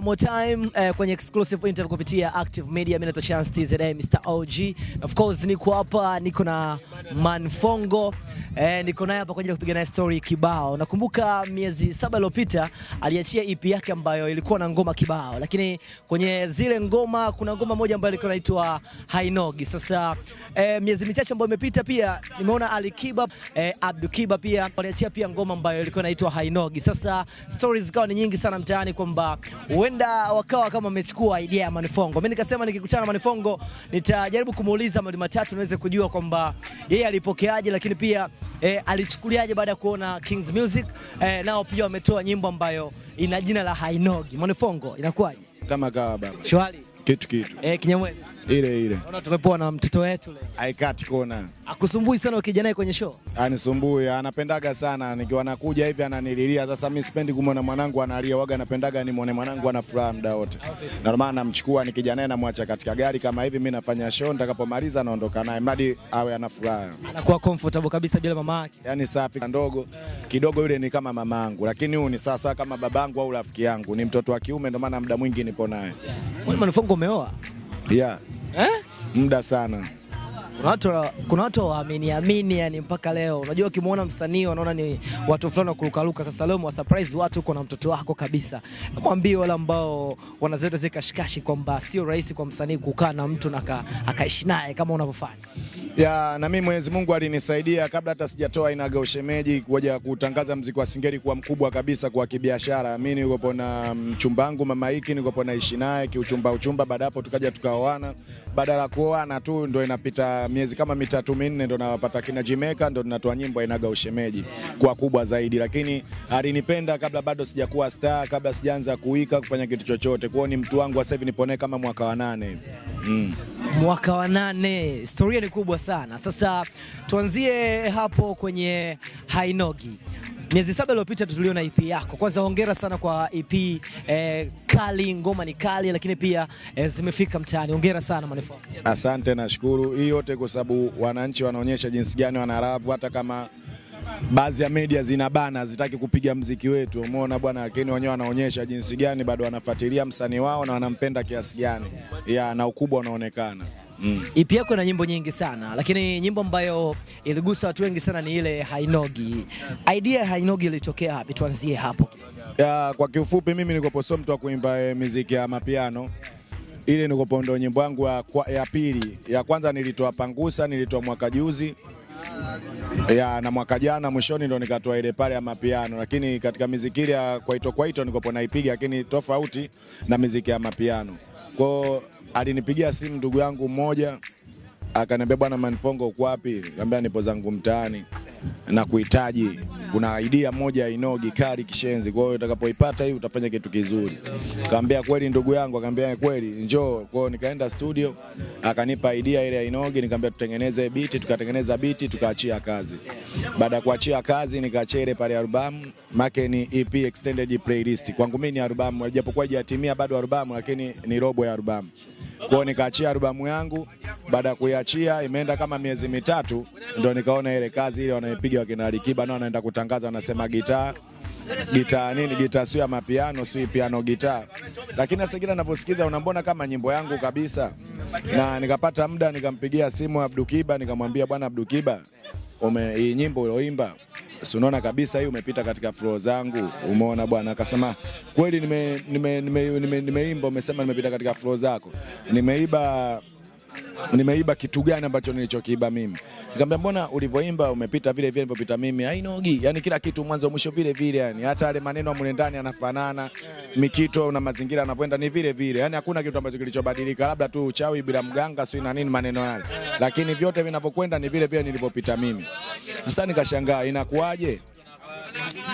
More time kwenye exclusive interview kupitia Active Media. Mimi naitwa Chance TZ, Mr. OG. Of course niko hapa, niko na Manifongo. Niko naye hapa kwa ajili ya kupiga naye story kibao. Nakumbuka miezi 7 iliyopita aliachia EP yake ambayo ilikuwa na ngoma kibao. Lakini kwenye zile ngoma kuna ngoma moja ambayo ilikuwa inaitwa Hainogi. Sasa miezi michache ambayo imepita pia nimeona Alikiba, Abdu Kiba pia aliachia pia ngoma ambayo ilikuwa inaitwa Hainogi. Sasa stories zikawa ni nyingi sana mtaani kwamba wenda wakawa kama amechukua idea ya Manifongo. Mimi nikasema nikikutana na Manifongo nitajaribu kumuuliza mali matatu niweze kujua kwamba yeye alipokeaje, lakini pia alichukuliaje baada ya kuona King's Music nao pia wametoa nyimbo ambayo ina jina la Hainogi. Manifongo inakuwaje? Kama kawa baba. Shwari. Kitu. Kinyamwezi. Ile. Unaona tumepoa na mtoto wetu leo. Haikati kona. Akusumbui sana ukija naye kwenye show? Anisumbui, anapendaga sana. Nikiwa nakuja hivi ananililia. Sasa mimi sipendi kumwona mwanangu analia, waga napendaga nimuone mwanangu ana furaha muda wote. Na maana namchukua nikija naye namwacha katika gari kama hivi, mimi nafanya show, nitakapomaliza naondoka naye mradi awe ana furaha. Anakuwa comfortable kabisa bila mama yake. Yaani safi ndogo. Kidogo yule ni kama mamangu, lakini huyu ni sasa kama babangu au rafiki yangu. Ni mtoto wa kiume ndio maana muda mwingi nipo naye. Kwani Manifongo umeoa? Yeah. Muda sana. Kuna watu waamini yani mpaka leo. Unajua ukimuona msanii wanaona ni watu fulani wa kurukaruka. Sasa leo mwa surprise watu uko na mtoto wako kabisa. Mwambie wale ambao wanazeta zikashikashi kwamba sio rahisi kwa msanii kukaa na mtu na akaishi naye kama unavyofanya. Ya, na mimi Mwenyezi Mungu alinisaidia kabla hata sijatoa Inaga Ushemeji kuja kutangaza muziki wa Singeli kuwa mkubwa kabisa kwa kibiashara. Mimi nilikuwa na mchumba wangu Mama Hiki, nilikuwa naishi naye kiuchumba, baada hapo tukaja tukaoana. Baada ya kuoana tu ndio inapita miezi kama mitatu minne ndio nawapata kina Jimeka, ndio tunatoa nyimbo Inaga Ushemeji kwa kubwa zaidi. Lakini alinipenda kabla bado sijakuwa star, kabla sijaanza kuika kufanya kitu chochote. Kwao ni mtu wangu sasa hivi, nipone kama mwaka wa 8. Mwaka wa 8. Historia ni kubwa sana. Sasa tuanzie hapo kwenye Hainogi. Miezi 7 iliyopita tuliona EP yako. Kwanza hongera sana kwa EP kali, ngoma ni kali, lakini pia zimefika mtaani. Hongera sana Manifongo. Asante na shukuru. Hii yote kwa sababu wananchi wanaonyesha jinsi gani wanaravu, hata kama baadhi ya media zinabana zitaki kupiga muziki wetu. Umeona bwana, lakini wenyewe wanaonyesha jinsi gani bado wanafuatilia msanii wao na wanampenda kiasi gani. Yeah, na ukubwa unaonekana. EP yako na nyimbo nyingi sana, lakini nyimbo ambayo iligusa watu wengi sana ni ile Hainogi. Idea Hainogi ilitokea hapi? Tuanzie hapo. Ya, kwa kifupi mimi nilikoposo mtu wa kuimba muziki ya mapiano. Ile nilikopo ndo nyimbo yangu ya pili. Ya kwanza nilitoa Pangusa, nilitoa mwaka juzi. Ya, na mwaka jana mwishoni ndo nikatoa ile pale ya mapiano. Lakini katika muziki ya kwaito nilikopo naipiga, lakini tofauti na muziki ya mapiano. Kwa alinipigia simu ndugu yangu mmoja akaniambia, bwana Manifongo uko wapi? Nikamwambia nipo zangu mtaani na kuhitaji, kuna idea moja Hainogi kali kishenzi, kwa hiyo utakapoipata hii utafanya kitu kizuri. Nikamwambia kweli ndugu yangu? Akamwambia kweli, njoo. Kwa hiyo nikaenda studio akanipa idea ile Hainogi, nikamwambia tutengeneze beat, tukatengeneza beat tukaachia kazi. Baada ya kuachia kazi nikaacha ile pale album, make ni EP extended playlist. Kwangu mimi ni album, japokuwa haijatimia bado album, lakini ni robo ya album. Kwa hiyo nikaachia album yangu. Baada ya kuiachia imeenda kama miezi mitatu ndio nikaona ile kazi ile wanaipiga wakina Alikiba, na wanaenda kutangaza wanasema gitaa sio ya mapiano, sio piano gitaa. Lakini sasa kila ninaposikiza unambona kama nyimbo yangu kabisa. Na nikapata muda nikampigia simu Abdu Kiba, nikamwambia bwana Abdu Kiba, hii nyimbo ulioimba unaona kabisa hii umepita katika flow zangu. Umeona bwana? Akasema kweli nimeimba. Umesema nimepita katika flow zako. Nimeiba kitu gani ambacho nilichokiiba mimi? Nikamwambia mbona ulivyoimba umepita vile vile nilipopita mimi Hainogi. Yaani kila kitu mwanzo mwisho vile vile, yani hata yale maneno ya mule ndani yanafanana, mikito na mazingira yanapoenda ni vile vile. Yaani hakuna kitu ambacho kilichobadilika, labda tu uchawi bila mganga sio na nini maneno yale. Lakini vyote vinapokwenda ni vile vile nilipopita mimi. Sasa nikashangaa inakuaje?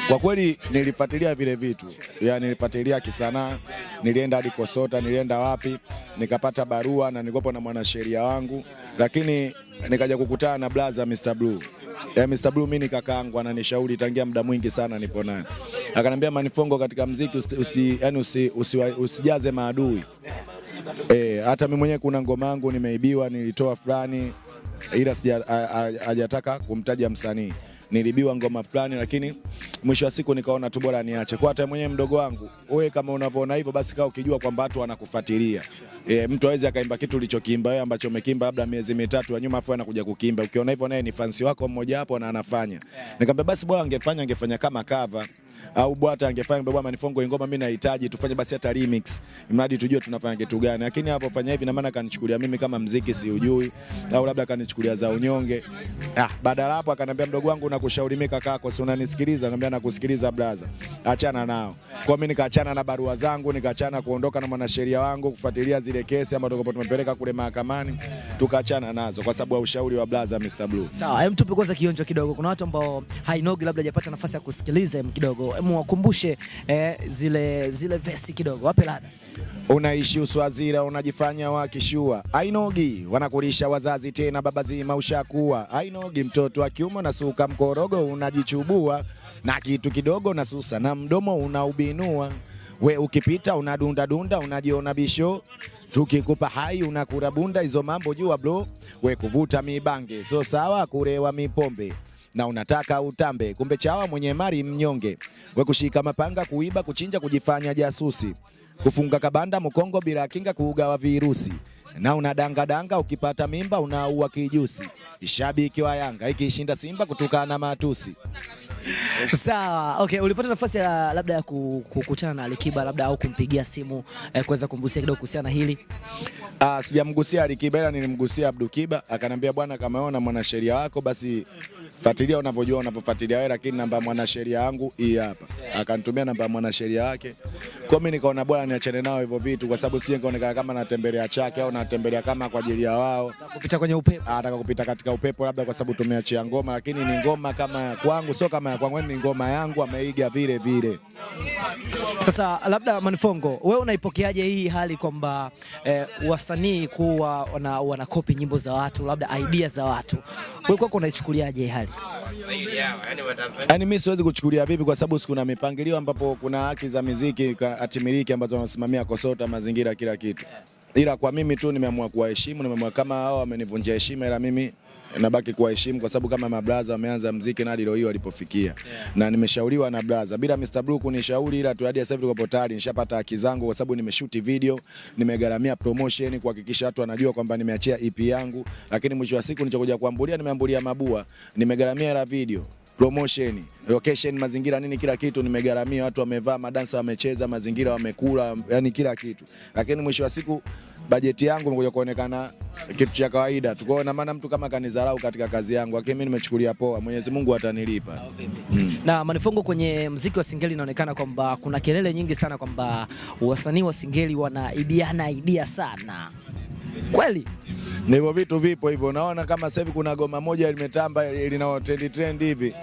Kwa kweli nilifuatilia vile vitu. Yaani nilifuatilia kisanaa, nilienda hadi Kosota, nilienda wapi? Nikapata barua na nilikopo na mwanasheria wangu. Lakini nikaja kukutana na blaza Mr. Blue. Mr. Blue mimi kakaangu ananishauri tangia muda mwingi sana nipo naye. Akaniambia Manifongo, katika muziki usijaze maadui. Hata mimi mwenyewe kuna ngoma yangu nimeibiwa, nilitoa fulani ila hajataka kumtaja msanii. nilibiwa ngoma plani, lakini mwisho wa siku nikaona tu bora niache. Kwa hata mwenyewe mdogo wangu, wewe kama unavyoona hivyo basi kaa ukijua kwamba watu wanakufuatilia. Mtu hawezi akaimba kitu ulichokiimba wewe ambacho umekiimba labda miezi mitatu ya nyuma afu anakuja kukiimba. Ukiona hivyo naye ni fans wako mmoja hapo na anafanya. Nikamwambia basi bora angefanya kama cover au bwata angefanya baba Manifongo ngoma mimi nahitaji tufanye basi hata remix. Mradi tujue tunafanya kitu gani. Lakini hapo fanya hivi na maana kanichukulia mimi kama muziki siujui au labda kanichukulia za unyonge. Badala hapo akanambia mdogo wangu nakushauri mimi kaka yako si unanisikiliza. Akanambia nakusikiliza brother. Achana nao. Kwa mimi nikaachana na barua zangu, nikaachana kuondoka na mwanasheria wangu kufuatilia zile kesi ambazo tulikuwa tumepeleka kule mahakamani, tukaachana nazo kwa sababu ya ushauri wa brother Mr. Blue. Sawa, hem tupe kwanza kionjo kidogo. Kuna watu ambao Hainogi labda hajapata nafasi ya kusikiliza kidogo. Hem wakumbushe zile verse kidogo. Wape ladha. Unaishi uswazira unajifanya wakishua. Hainogi wanakulisha wazazi tena baba zima ushakuwa. Hainogi mtoto wa kiume na suka mkorogo unajichubua na kitu kidogo na susa na mdomo unaubinua. We ukipita unadunda dunda unajiona bisho, tukikupa hai unakura bunda, hizo mambo jua bro. We kuvuta mibange so sawa kurewa mipombe, na unataka utambe kumbe chawa mwenye mali mnyonge. We kushika mapanga kuiba kuchinja kujifanya jasusi, kufunga kabanda mkongo bila kinga kugawa virusi, na unadanga danga ukipata mimba unaua kijusi. Shabiki wa Yanga ikishinda Simba kutukana matusi. Sawa, okay, ulipata nafasi ya labda ya kukutana na Alikiba labda au kumpigia simu kuweza kumgusia kidogo kuhusiana na hili? Sijamgusia Alikiba ila nilimgusia Abdu Kiba, akanambia bwana kama wewe na mwanasheria wako basi fuatilia unavyojua unapofuatilia wewe, lakini namba mwanasheria wangu hii hapa. Akanitumia namba mwanasheria wake. Kwa mimi nikaona bwana niachane nao hivyo vitu kwa sababu siye nikaonekana kama natembelea chake au natembelea kama kwa ajili ya wao. Kupita kwenye upepo. Nataka kupita katika upepo labda kwa sababu tumeachia ngoma, lakini ni ngoma kama kwangu sio kama kwa ni ngoma yangu ameiga vile vile. Sasa labda Manifongo, wewe unaipokeaje hii hali kwamba wasanii kuwa wana copy nyimbo za watu, labda idea za watu? Wewe kwako unaichukuliaje hii hali? Yaani mimi siwezi kuchukulia vipi kwa sababu kuna mipangilio ambapo kuna haki za muziki atimiliki ambazo wanasimamia kosota mazingira kila kitu. Ila kwa mimi tu nimeamua kuwaheshimu, nimeamua kama hao wamenivunjia heshima ila mimi nabaki kuwaheshimu kwa sababu kama mabraza wameanza muziki na hadi leo hiyo walipofikia. Na nimeshauriwa na braza bila Mr. Blue kunishauri, ila tu hadi sasa tuko tayari nishapata haki zangu kwa sababu nimeshoot video, nimegaramia promotion kuhakikisha watu wanajua kwamba nimeachia EP yangu, lakini mwisho wa siku nilichokuja kuambulia nimeambulia mabua, nimegaramia la video, promotion, location, mazingira nini kila kitu nimegaramia, watu wamevaa, madansa wamecheza, mazingira wamekula, yani kila kitu. Lakini mwisho wa siku bajeti yangu imekuja kuonekana kitu cha kawaida. Tukoona maana mtu kama kanizarau katika kazi yangu, lakini mimi nimechukulia poa. Mwenyezi Mungu atanilipa. Na Manifongo, kwenye muziki wa singeli inaonekana kwamba kuna kelele nyingi sana kwamba wasanii wa singeli wanaibiana idea sana. Kweli? Na hivyo vitu vipo hivyo. Naona kama sasa hivi kuna goma moja limetamba linao trend hivi.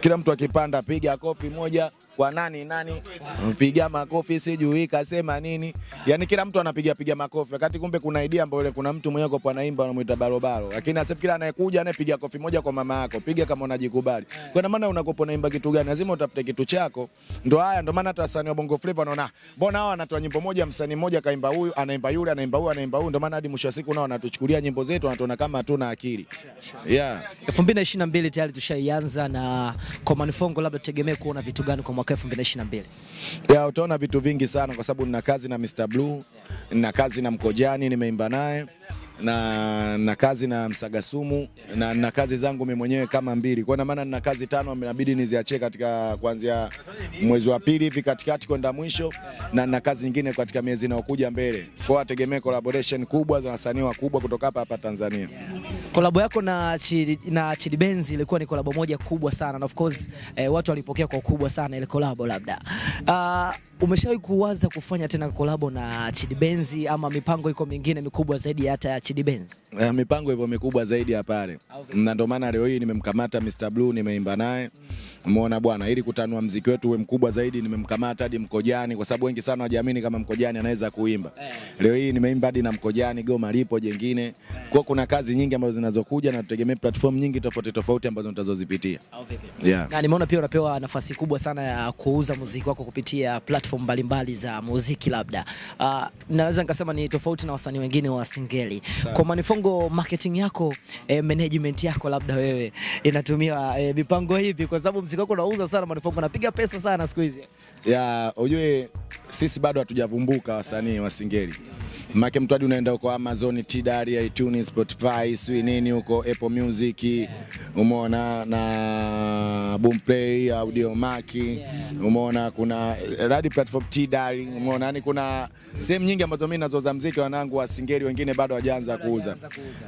Kila mtu akipanda piga kofi moja kwa nani piga makofi sijui kasema nini, yani kila mtu anapiga makofi wakati kumbe kuna idea ambayo ile kuna mtu mwenye kwa anaimba anamuita barobaro, lakini asef kila anayekuja anapiga kofi moja kwa mama yako piga kama unajikubali. Kwa maana unakopo naimba kitu gani lazima utafute kitu chako. Ndio haya ndio maana hata wasanii wa Bongo Flava wanaona mbona hao wanatoa nyimbo moja msanii mmoja kaimba huyu anaimba yule anaimba huyu anaimba huyu, ndio maana hadi mwisho wa siku nao wanatuchukulia nyimbo zetu wanatuona kama hatuna akili. 2022 tayari tushaianza na kwa Manifongo labda tutegemee kuona vitu gani kwa mwaka 2022? Utaona vitu vingi sana kwa sababu nina kazi na Mr. Blue, nina kazi na Mkojani nimeimba naye, na kazi na Msagasumu, na kazi zangu mimi mwenyewe kama 2. Kwa maana nina kazi 5 inabidi niziache katika kuanzia mwezi wa 2 hivi katikati kwenda mwisho, na nina kazi nyingine katika miezi inayokuja mbele. Kwa wategemee collaboration kubwa za wasanii wakubwa kutoka hapa Tanzania. Kolabo yako na Chidi Benzi ilikuwa ni kolabo moja kubwa sana, na of course watu walipokea kwa ukubwa sana ile kolabo. Labda umeshawahi kuwaza kufanya tena kolabo na Chidi Benzi ama mipango iko mingine mikubwa zaidi hata ya Chidi Benzi? Mipango ipo mikubwa zaidi ya pale. Na ndio maana leo hii nimemkamata Mr. Blue nimeimba naye. Umeona bwana, ili kutanua muziki wetu uwe mkubwa zaidi nimemkamata hadi Mkojani kwa sababu wengi sana wajiamini kama Mkojani anaweza kuimba. Leo hii nimeimba hadi na Mkojani goma lipo jengine. Kwa kuna kazi nyingi ambazo zinazokuja na tutegemea platform nyingi tofauti ambazo nitazozipitia. Na nimeona pia unapewa nafasi kubwa sana ya kuuza muziki wako kupitia platform mbalimbali za muziki labda. Naweza nikasema ni tofauti na wasanii wengine wa singeli. Kwa Manifongo, marketing yako, management yako labda wewe inatumia mipango hivi kwa sababu muziki wako unauza sana Manifongo, napiga pesa sana siku hizi. Yeah, ujue sisi bado hatujavumbuka wasanii wa Singeli. Maana mtu hadi unaenda kwa Amazon, tidari, iTunes, Spotify, swi nini huko Apple Music, umeona na Boomplay, audio maki, umeona kuna radio platform tidari, umeona yani kuna sehemu nyingi ambazo mimi nazoza muziki wanangu wa Singeli wengine bado hawajaanza kuuza.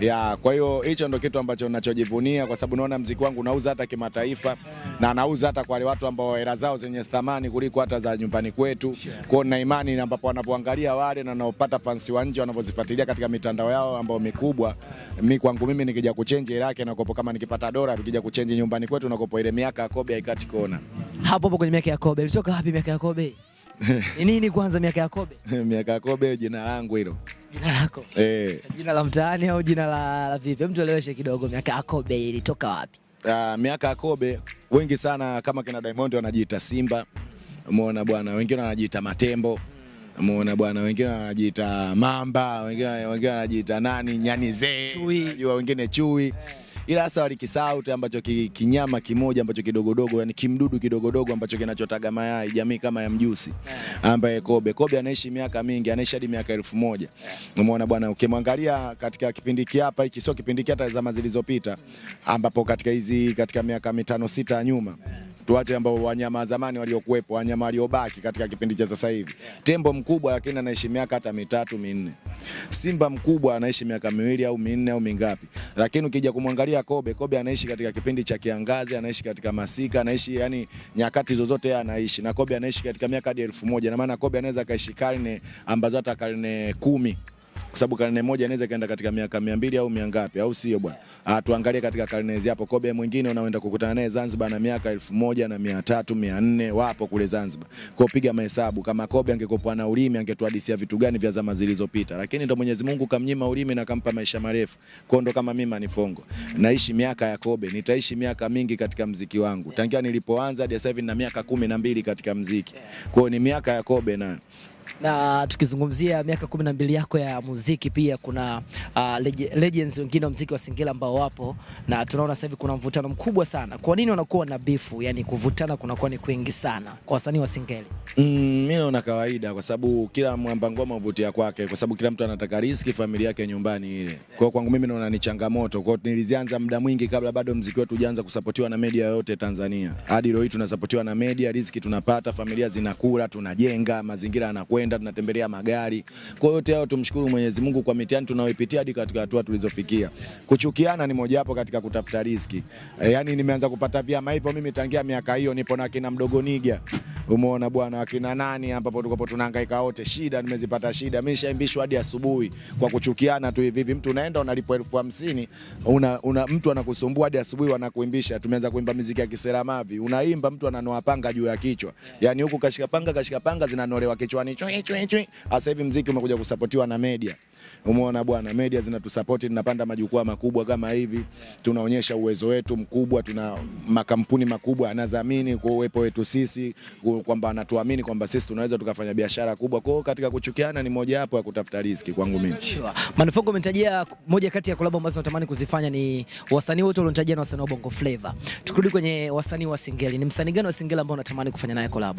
Yeah, kwa hiyo hicho ndio kitu ambacho ninachojivunia kwa sababu naona muziki wangu unauza hata kimataifa na nauza hata kwa wale watu ambao hela zao zenye thamani kuliko hata za nyumbani kwetu. Kwa na imani ambapo wanapoangalia wale na wanaopata fansi wa nje wanapozifuatilia katika mitandao yao ambao mikubwa, mimi kwangu mimi nikija kuchange hela yake na kopo kama nikipata dola nikija kuchange nyumbani kwetu na kopo ile miaka ya Kobe haikati kona. Hapo kwenye miaka ya Kobe. Ulitoka wapi miaka ya Kobe? Nini kwanza miaka ya Kobe? Miaka ya Kobe jina langu hilo. Jina lako? Jina la mtaani au jina la vipi? Mtu eleweshe kidogo miaka ya Kobe ilitoka wapi? Miaka ya Kobe wengi sana kama kina Diamond wanajiita Simba. Umeona bwana, wengine wanajiita Matembo. Umeona bwana, wengine wanajiita Mamba, wengine wanajiita nani, nyani zee, unajua wengine chui. Ila hasa walikisahau ambacho kinyama kimoja ambacho kidogodogo, yani kimdudu kidogodogo ambacho kinachotaga mayai, jamii kama ya mjusi. Ambaye Kobe, Kobe anaishi miaka mingi, anaishi hadi miaka 1000. Umeona bwana, ukimwangalia katika kipindi hapa hiki sio kipindi hata zama zilizopita, ambapo katika hizi katika miaka 5-6 nyuma. Tuache ambao wanyama zamani waliokuepo, wanyama waliobaki katika kipindi cha sasa hivi. Tembo mkubwa lakini anaishi miaka hata 3-4. Simba mkubwa anaishi miaka 2 au 4 au mingapi. Lakini ukija kumwangalia Kobe, Kobe anaishi katika kipindi cha kiangazi, anaishi katika masika, anaishi yani nyakati zozote anaishi. Na Kobe anaishi katika miaka hadi 1000. Na maana Kobe anaweza kaishi karne ambazo hata karne 10. Kwa sababu karne moja inaweza kaenda katika miaka 200 au miangapi au sio bwana. Tuangalie katika karne hizi hapo Kobe mwingine unaenda kukutana naye Zanzibar na miaka 1300, 1400 wapo kule Zanzibar. Kwa piga mahesabu kama Kobe angekuwa na ulimi angetuhadisia vitu gani vya zama zilizopita. Lakini ndio Mwenyezi Mungu kamnyima ulimi na kampa maisha marefu. Kwa ndo kama mimi Manifongo naishi miaka ya Kobe, nitaishi miaka mingi katika muziki wangu. Tangia nilipoanza hadi sasa hivi na miaka 12 katika muziki. Kwa ni miaka ya Kobe na tukizungumzia miaka 12 yako ya muziki pia kuna legends wengine wa muziki wa Singeli ambao wapo na tunaona sasa hivi kuna mvutano mkubwa sana. Kwa nini wanakuwa na beef? Yaani kuvutana kunakuwa ni kwingi sana kwa wasanii wa Singeli. Mimi naona kawaida kwa sababu kila mwamba ngoma uvutia kwake kwa sababu kila mtu anataka riski familia yake nyumbani ile. Kwa kwangu mimi naona ni changamoto. Kwa nilianza muda mwingi kabla bado muziki wetu hujaanza kusapotiwa na media yote Tanzania. Hadi leo hii tunasapotiwa na media, riski tunapata, familia zinakula, tunajenga, mazingira yanakuwa tunatembelea magari. Kwa hiyo yote hayo tumshukuru Mwenyezi Mungu kwa mitihani tunayoipitia hadi katika hatua tulizofikia. Kuchukiana ni mojawapo katika kutafuta riziki. Yaani nimeanza kupata vyama hivyo mimi tangia miaka hiyo nipo na kina mdogo niga. Umeona bwana akina nani ambapo tuko tunahangaika wote shida nimezipata shida. Mimi shaimbishwa hadi asubuhi kwa kuchukiana tu hivi mtu unaenda unalipo 1050 mtu anakusumbua hadi asubuhi wanakuimbisha. Tumeanza kuimba muziki ya kiseramavi. Unaimba mtu ananoa panga juu ya kichwa. Yaani huko kashika panga zinanolewa kichwani. Sasa hivi muziki umekuja kusapotiwa na media. Umeona bwana media zinatusupport tunapanda majukwaa makubwa kama hivi. Tunaonyesha uwezo wetu mkubwa, tuna makampuni makubwa yanadhamini kwa uwepo wetu sisi kwamba anatuamini kwamba sisi tunaweza tukafanya biashara kubwa. Kwa hiyo katika kuchukiana ni moja hapo ya kutafuta riski kwangu mimi. Manifongo umetajia moja kati ya collab ambazo natamani kuzifanya ni wasanii wote waliotajia na wasanii wa Bongo Flava. Tukirudi kwenye wasanii wa Singeli, ni msanii gani wa Singeli ambao unatamani kufanya naye collab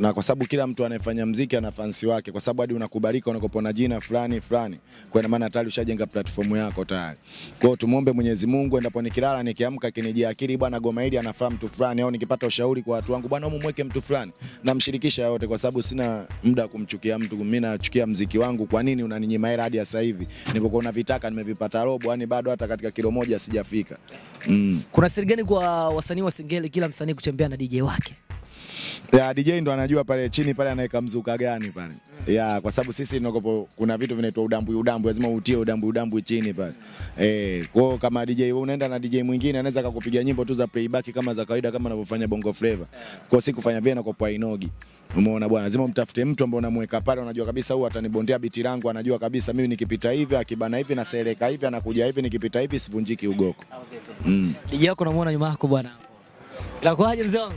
Na kwa sababu kila mtu anayefanya muziki ana fansi wake kwa sababu hadi unakubalika unakopona jina fulani kwa maana hatari ushajenga platform yako tayari. Kwa hiyo tumuombe Mwenyezi Mungu endapo nikilala nikiamka kinijia akili bwana goma hili anafahamu mtu fulani au nikipata ushauri kwa watu wangu bwana muweke mtu fulani na mshirikisha yote kwa sababu sina muda kumchukia mtu. Mimi nachukia muziki wangu. Kwa nini unaninyima hela hadi sasa hivi nilipokuwa navitaka nimevipata robo yani bado hata katika kilo moja sijafika. Kuna siri gani kwa wasanii wa Singeli kila msanii kutembea na DJ wake? Ya DJ ndo anajua pale chini pale anaweka mzuka gani pale. Ya kwa sababu sisi ndokopo kuna vitu vinaitwa udambu lazima utie udambu chini pale. Kwa kama DJ wewe unaenda na DJ mwingine anaweza akakupigia nyimbo tu za playback kama za kawaida kama anavyofanya Bongo Flava. Kwa siku kufanya vile na kwa Hainogi. Umeona bwana lazima mtafute mtu ambaye unamweka pale unajua kabisa huyu atanibondea biti langu anajua kabisa mimi nikipita hivi akibana hivi na seleka hivi anakuja hivi nikipita hivi sivunjiki ugoko. DJ yako unamuona nyuma yako bwana. Ila kwa aje mzee wangu?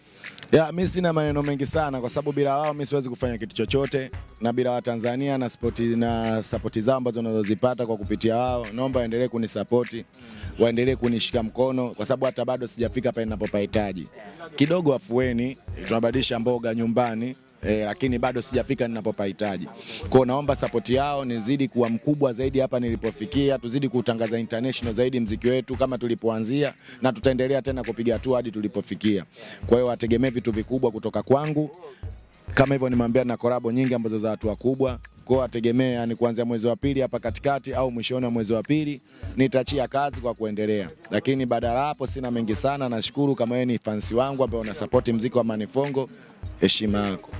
na mimi sina maneno mengi sana kwa sababu bila wao mimi siwezi kufanya kitu chochote, na bila wa Tanzania na support zao ambazo tunazozipata kwa kupitia wao, naomba waendelee kunisupport, waendelee kunishika mkono kwa sababu hata bado sijafika pale ninapopahitaji. Kidogo afueni, tunabadilisha mboga nyumbani. Lakini bado sijafika ninapopahitaji. Kwa naomba support yao, nizidi kuwa mkubwa zaidi hapa nilipofikia, tuzidi kutangaza international zaidi muziki wetu kama tulipoanzia, na tutaendelea tena kupiga hatua hadi tulipofikia. Kwa hiyo wategemee vitu vikubwa kutoka kwangu. Kama hivyo nimwambia na korabo nyingi ambazo za watu wakubwa. Kwa hiyo wategemee yani kuanzia mwezi wa pili hapa katikati au mwishoni wa mwezi wa pili nitachia kazi kwa kuendelea. Lakini badala hapo sina mengi sana, nashukuru kama wewe ni fansi wangu ambao unasupport muziki wa Manifongo. Heshima yako.